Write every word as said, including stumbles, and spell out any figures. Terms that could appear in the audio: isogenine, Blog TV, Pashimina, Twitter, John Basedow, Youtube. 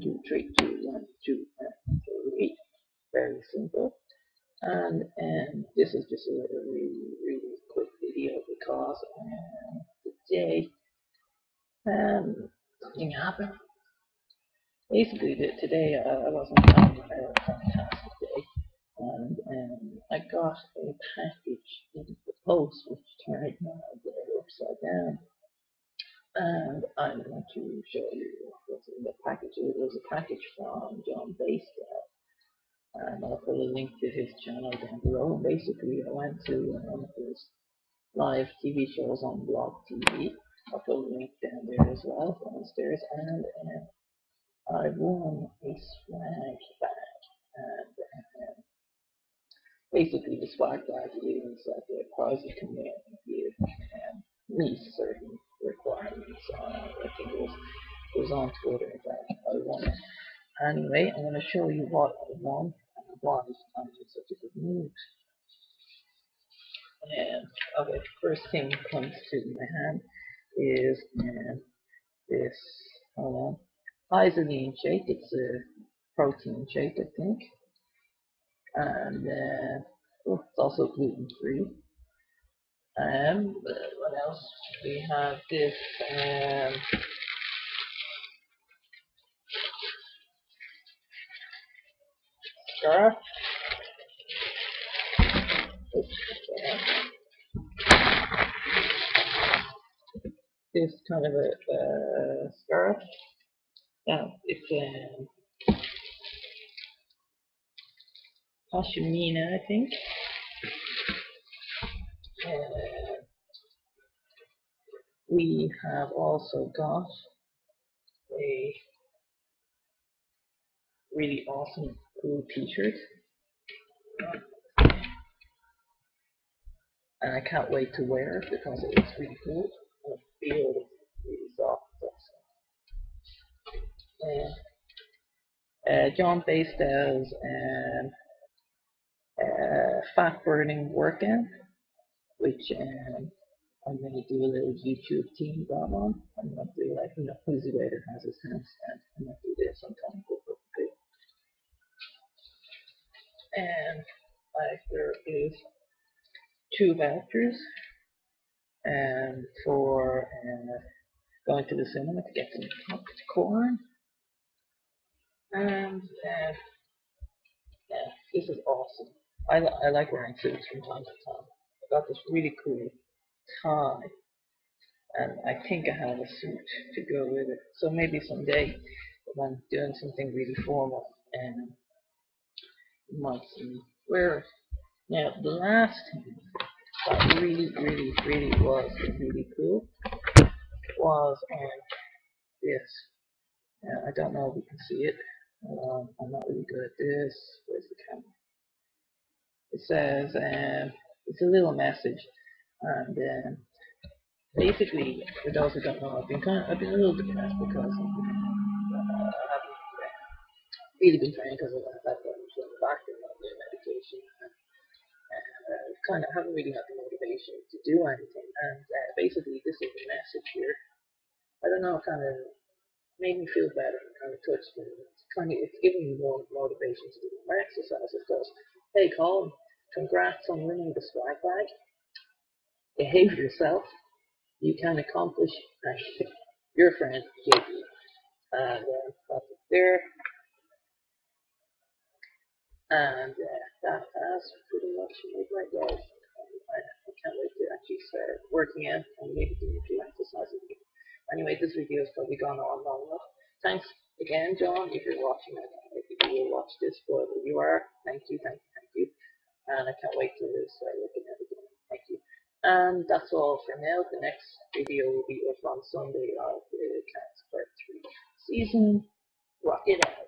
one, two, three, two, one, two, and three. Very simple. And um, this is just a really, really quick video because um, today um, something happened. Basically, today I wasn't having a fantastic day, and um, I got a package in the post which turned my day upside down. And I'm going to show you what's in the package. It was a package from John Basedow, and I'll put a link to his channel down below. And basically, I went to one of his live T V shows on Blog T V. I'll put a link down there as well, downstairs. And um, I won a swag bag. And um, basically, the swag bag is that the prize you can win if you um, meet certain requirements. Uh, I think it was, it was on Twitter that I won it. Anyway, I'm going to show you what I won and why I'm in such a good mood. And okay, first thing that comes to my hand is um, this uh, isogenine shake. It's a protein shake, I think, and uh, oh, it's also gluten free. Um, what else? We have this. Um, Scarf. This kind of a uh, scarf. Now it's a um, Pashimina, I think. Uh, we have also got a really awesome cool t-shirt, and I can't wait to wear it because it looks really cool and it feels really soft. Uh, uh, John Basedow's um, uh, fat burning workout, which um, I'm going to do a little YouTube team drama on. I'm going to do like you know, who's the waiter has his handstand. I'm going to do this on time. And like there is two vouchers and for uh, going to the cinema to get some popcorn. And uh, yeah, this is awesome. I, li I like wearing suits from time to time. I got this really cool tie, and I think I have a suit to go with it. So maybe someday when I'm doing something really formal and might see where. Now the last thing that really, really, really was really cool was um, this. Now, I don't know if you can see it. Um, I'm not really good at this. Where's the camera? It says um, it's a little message, and um, basically, for those who don't know, I've been kind of, I've been a little depressed because uh, I've really been trying because of that. And I kind of haven't really had the motivation to do anything, and uh, basically this is the message here. I don't know, it kind of made me feel better and kind of touched me. It's, kind of, it's giving me more motivation to do more exercise. It goes, hey Colin, congrats on winning the swag bag. Behave yourself. You can accomplish anything. Your friend, J B. And uh, that's it there. And uh, that has pretty much made my day. I, I can't wait to actually start working out and maybe doing a few exercises again. Anyway, this video has probably gone on long enough. Thanks again, John, if you're watching. I can't wait if you will watch this, but if you are, thank you, thank you, thank you. And I can't wait to start looking at it again. Thank you. And that's all for now. The next video will be up on Sunday of the Cats Part three season. Rock it out.